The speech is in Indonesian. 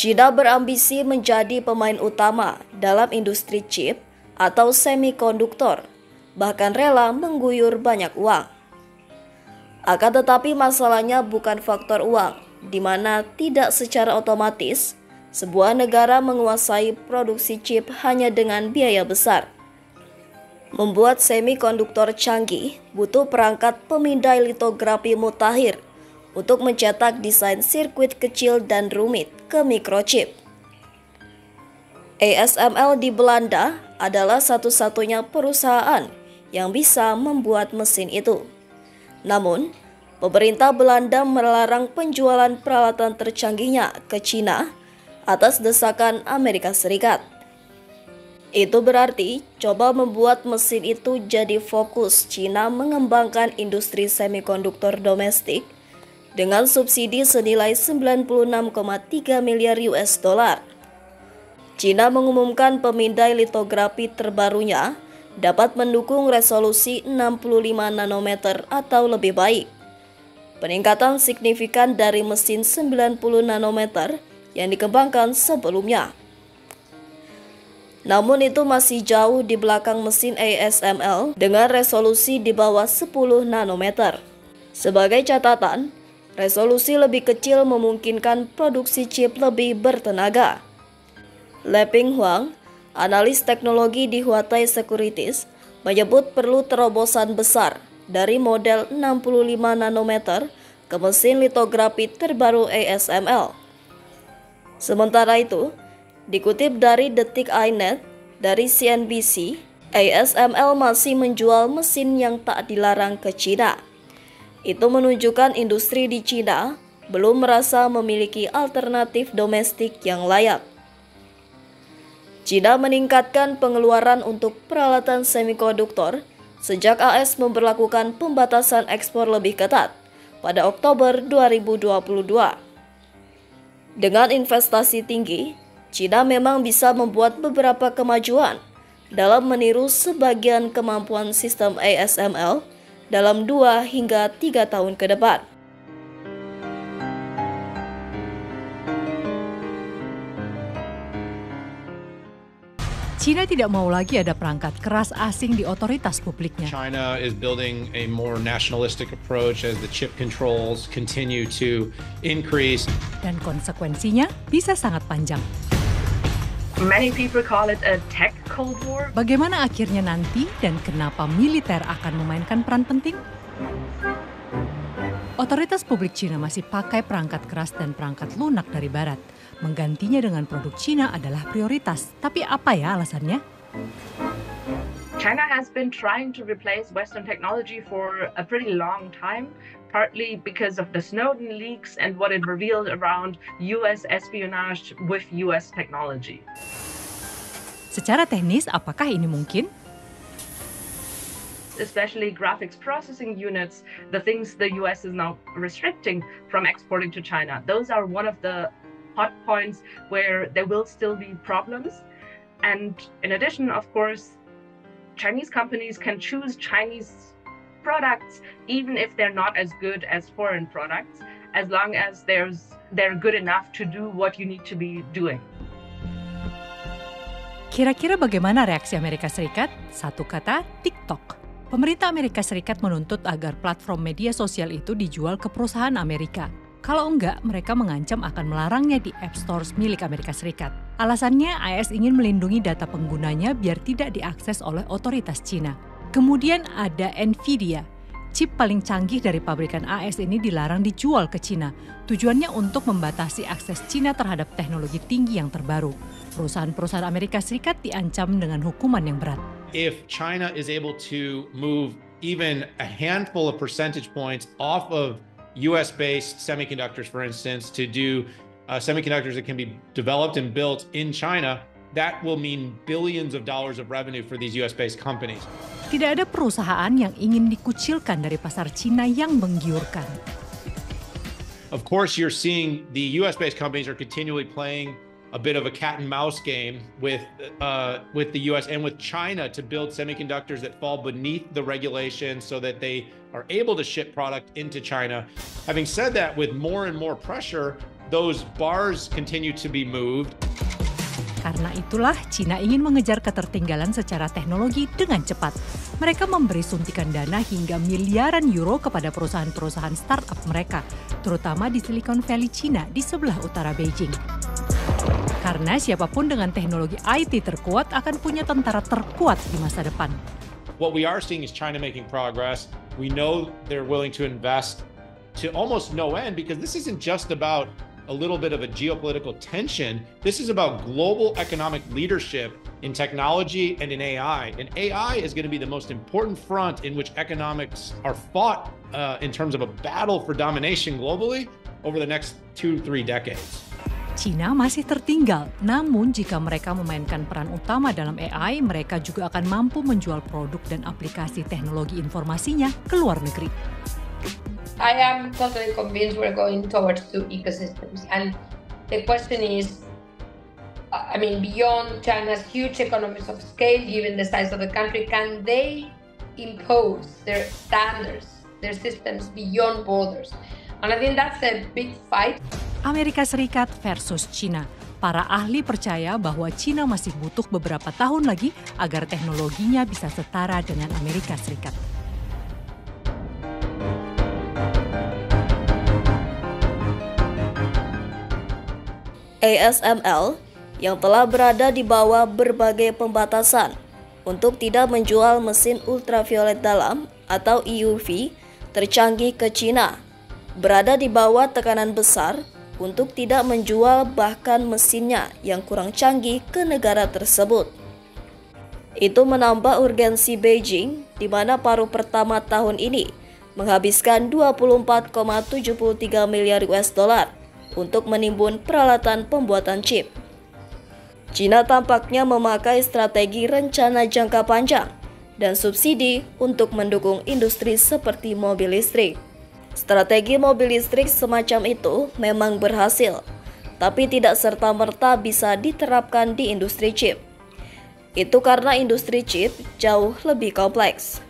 China berambisi menjadi pemain utama dalam industri chip atau semikonduktor, bahkan rela mengguyur banyak uang. Akan tetapi masalahnya bukan faktor uang, di mana tidak secara otomatis sebuah negara menguasai produksi chip hanya dengan biaya besar. Membuat semikonduktor canggih butuh perangkat pemindai litografi mutakhir untuk mencetak desain sirkuit kecil dan rumit ke microchip. ASML di Belanda adalah satu-satunya perusahaan yang bisa membuat mesin itu. Namun, pemerintah Belanda melarang penjualan peralatan tercanggihnya ke China atas desakan Amerika Serikat. Itu berarti coba membuat mesin itu jadi fokus China mengembangkan industri semikonduktor domestik dengan subsidi senilai 96,3 miliar US dollar. China mengumumkan pemindai litografi terbarunya dapat mendukung resolusi 65 nanometer atau lebih baik. Peningkatan signifikan dari mesin 90 nanometer yang dikembangkan sebelumnya. Namun itu masih jauh di belakang mesin ASML dengan resolusi di bawah 10 nanometer. Sebagai catatan, resolusi lebih kecil memungkinkan produksi chip lebih bertenaga. Leping Huang, analis teknologi di Huatai Securities, menyebut perlu terobosan besar dari model 65 nanometer ke mesin litografi terbaru ASML. Sementara itu, dikutip dari detikINET dari CNBC, ASML masih menjual mesin yang tak dilarang ke China. Itu menunjukkan industri di China belum merasa memiliki alternatif domestik yang layak. China meningkatkan pengeluaran untuk peralatan semikonduktor sejak AS memberlakukan pembatasan ekspor lebih ketat pada Oktober 2022. Dengan investasi tinggi, China memang bisa membuat beberapa kemajuan dalam meniru sebagian kemampuan sistem ASML dalam 2 hingga 3 tahun ke depan. China tidak mau lagi ada perangkat keras asing di otoritas publiknya. China is building a more nationalistic approach as the chip controls continue to increase. Dan konsekuensinya bisa sangat panjang. Many people call it a tech cold war. Bagaimana akhirnya nanti dan kenapa militer akan memainkan peran penting? Otoritas publik China masih pakai perangkat keras dan perangkat lunak dari Barat. Menggantinya dengan produk China adalah prioritas. Tapi apa ya alasannya? China has been trying to replace Western technology for a pretty long time, partly because of the Snowden leaks and what it revealed around US espionage with US technology. Secara teknis, apakah ini mungkin? Especially graphics processing units, the things the US is now restricting from exporting to China. Those are one of the hot points where there will still be problems. And in addition, of course, Chinese companies can choose Chinese products even if they're not as good as foreign products, as long as they're good enough to do what you need to be doing. Kira-kira bagaimana reaksi Amerika Serikat? Satu kata, TikTok. Pemerintah Amerika Serikat menuntut agar platform media sosial itu dijual ke perusahaan Amerika. Kalau enggak, mereka mengancam akan melarangnya di App Stores milik Amerika Serikat. Alasannya, AS ingin melindungi data penggunanya biar tidak diakses oleh otoritas China. Kemudian ada Nvidia. Chip paling canggih dari pabrikan AS ini dilarang dijual ke China. Tujuannya untuk membatasi akses China terhadap teknologi tinggi yang terbaru. Perusahaan-perusahaan Amerika Serikat diancam dengan hukuman yang berat. If China is able to move even a handful of percentage points off of US-based semiconductors, for instance, to do semiconductors that can be developed and built in China, that will mean billions of dollars of revenue for these US-based companies. Tidak ada perusahaan yang ingin dikucilkan dari pasar Cina yang menggiurkan. Of course, you're seeing the US-based companies are continually playing a bit of a cat and mouse game with the US and with China to build semiconductors that fall beneath the regulations so that they are able to ship product into China. Having said that, with more and more pressure, those bars continue to be moved. Karena itulah China ingin mengejar ketertinggalan secara teknologi dengan cepat. Mereka memberi suntikan dana hingga miliaran euro kepada perusahaan-perusahaan startup mereka, terutama di Silicon Valley China di sebelah utara Beijing. Karena siapapun dengan teknologi IT terkuat akan punya tentara terkuat di masa depan. What we are seeing is China making progress. We know they're willing to invest to almost no end because this isn't just about a little bit of a geopolitical tension. This is about global economic leadership in technology and in AI. And AI is going to be the most important front in which economics are fought in terms of a battle for domination globally over the next 2-3 decades. China masih tertinggal, namun jika mereka memainkan peran utama dalam AI, mereka juga akan mampu menjual produk dan aplikasi teknologi informasinya ke luar negeri. I am totally convinced we're going towards two ecosystems, and the question is, I mean, beyond China's huge economies of scale, given the size of the country, can they impose their standards, their systems beyond borders? And I think that's a big fight. Amerika Serikat versus China. Para ahli percaya bahwa China masih butuh beberapa tahun lagi agar teknologinya bisa setara dengan Amerika Serikat. ASML yang telah berada di bawah berbagai pembatasan untuk tidak menjual mesin ultraviolet dalam atau EUV tercanggih ke China, berada di bawah tekanan besar untuk tidak menjual bahkan mesinnya yang kurang canggih ke negara tersebut. Itu menambah urgensi Beijing di mana paruh pertama tahun ini menghabiskan 24,73 miliar US$ untuk menimbun peralatan pembuatan chip. China tampaknya memakai strategi rencana jangka panjang dan subsidi untuk mendukung industri seperti mobil listrik. Strategi mobil listrik semacam itu memang berhasil, tapi tidak serta-merta bisa diterapkan di industri chip. Itu karena industri chip jauh lebih kompleks.